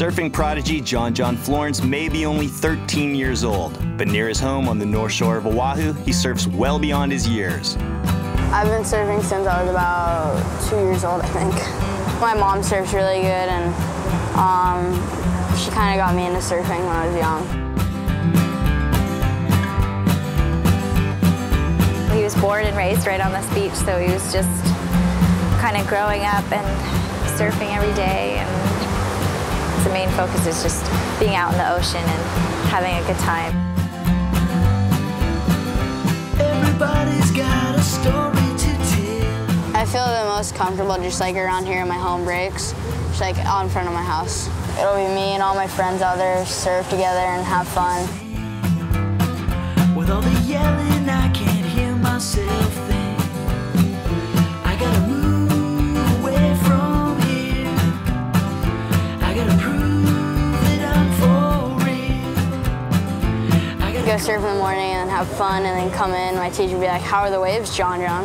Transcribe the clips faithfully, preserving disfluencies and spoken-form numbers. Surfing prodigy John John Florence may be only thirteen years old, but near his home on the North Shore of Oahu, he surfs well beyond his years. I've been surfing since I was about two years old, I think. My mom surfs really good, and um, she kind of got me into surfing when I was young. He was born and raised right on this beach, so he was just kind of growing up and surfing every day. And the main focus is just being out in the ocean and having a good time. Everybody's got a story to tell. I feel the most comfortable just like around here in my home breaks, just like out in front of my house. It'll be me and all my friends out there, surf together and have fun. With all the yelling, I can't hear myself think. I gotta move away from here. I gotta prove. Go surf in the morning and have fun, and then come in. My teacher would be like, "How are the waves, John John?"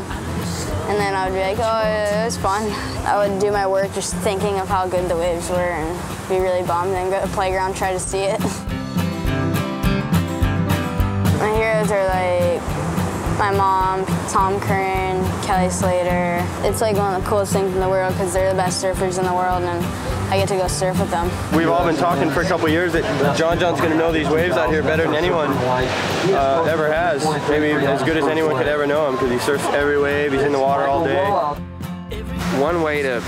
And then I would be like, "Oh, yeah, it was fun." I would do my work just thinking of how good the waves were and be really bummed, and go to the playground, try to see it. My heroes are like my mom, Tom Curren, Kelly Slater. It's like one of the coolest things in the world because they're the best surfers in the world, and I get to go surf with them. We've all been talking for a couple years that John John's going to know these waves out here better than anyone uh, ever has. Maybe as good as anyone could ever know him, because he surfs every wave, he's in the water all day. One way to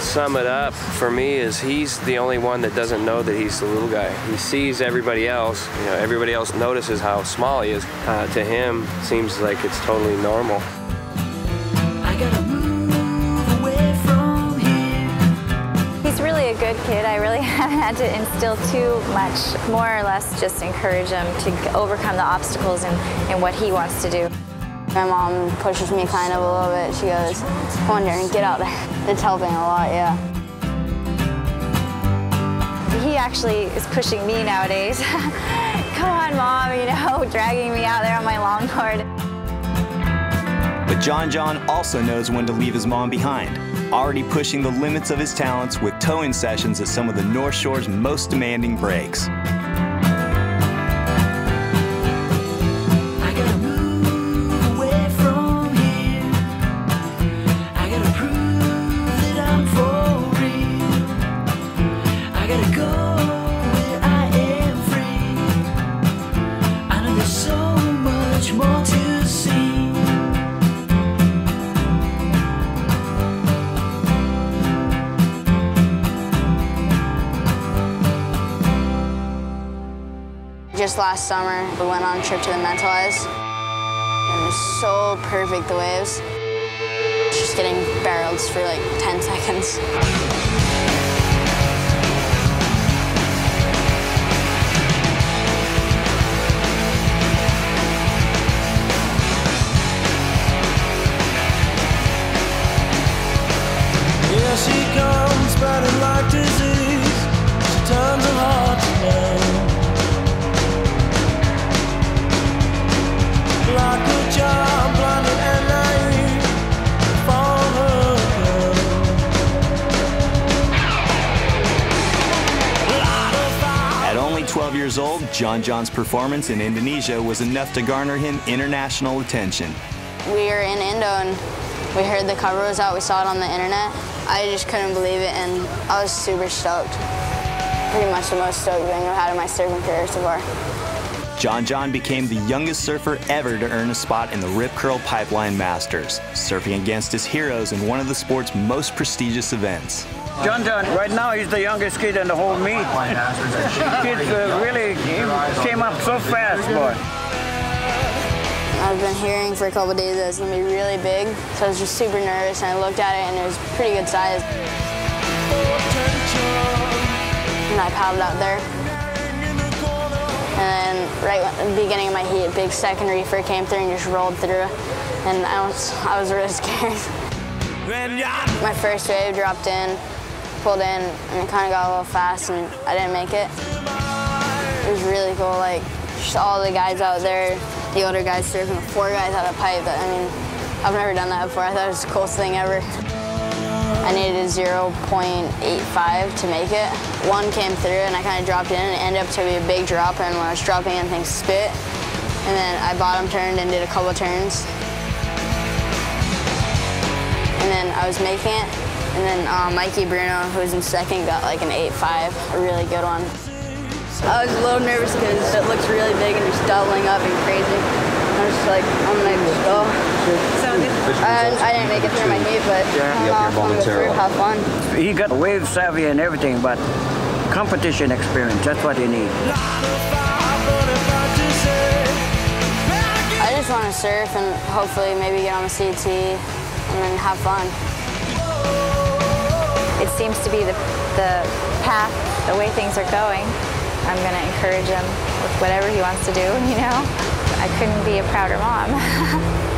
sum it up for me is he's the only one that doesn't know that he's the little guy. He sees everybody else, you know, everybody else notices how small he is. Uh, to him, seems like it's totally normal. Good kid. I really haven't had to instill too much, more or less just encourage him to overcome the obstacles and, and what he wants to do. My mom pushes me kind of a little bit. She goes, "Come on, Darren, get out there." It's helping a lot, yeah. He actually is pushing me nowadays. "Come on, Mom," you know, dragging me out there on my longboard. But John John also knows when to leave his mom behind, already pushing the limits of his talents with tow-in sessions at some of the North Shore's most demanding breaks. I gotta move away from here. I gotta prove that I'm for real. I gotta go where I am free. I know there's so much more to see. Just last summer, we went on a trip to the Mentawais, and it was so perfect, the waves. Just getting barreled for like ten seconds. Here she comes, spreading like disease. Sometimes I'm hard to know. At only twelve years old, John John's performance in Indonesia was enough to garner him international attention. We were in Indo and we heard the cover was out, we saw it on the internet. I just couldn't believe it, and I was super stoked. Pretty much the most stoked thing I've had in my surfing career so far. John John became the youngest surfer ever to earn a spot in the Rip Curl Pipeline Masters, surfing against his heroes in one of the sport's most prestigious events. John John, right now, he's the youngest kid in the whole meet. Kids uh, really came up so fast, boy. I've been hearing for a couple days that it's going to be really big, so I was just super nervous, and I looked at it, and it was pretty good size. And I paddled out there. And then right at the beginning of my heat, a big second reefer came through and just rolled through. And I was, I was really scared. My first wave dropped in, pulled in, and it kind of got a little fast, and I didn't make it. It was really cool, like, just all the guys out there, the older guys surfing, the four guys out of pipe. But, I mean, I've never done that before. I thought it was the coolest thing ever. I needed zero point eight five to make it. One came through and I kind of dropped in and it ended up to be a big drop, and when I was dropping in, things spit. And then I bottom turned and did a couple turns. And then I was making it. And then uh, Mikey Bruno, who was in second, got like an eight five, a really good one. I was a little nervous because it looks really big and you're doubling up and crazy. I was just like, I'm gonna just go. I, I didn't make it through my heat, but yeah, I'm gonna through, have fun. He got wave savvy and everything, but competition experience, that's what you need. I just want to surf and hopefully maybe get on a C T and then have fun. It seems to be the, the path, the way things are going. I'm gonna encourage him with whatever he wants to do, you know? I couldn't be a prouder mom.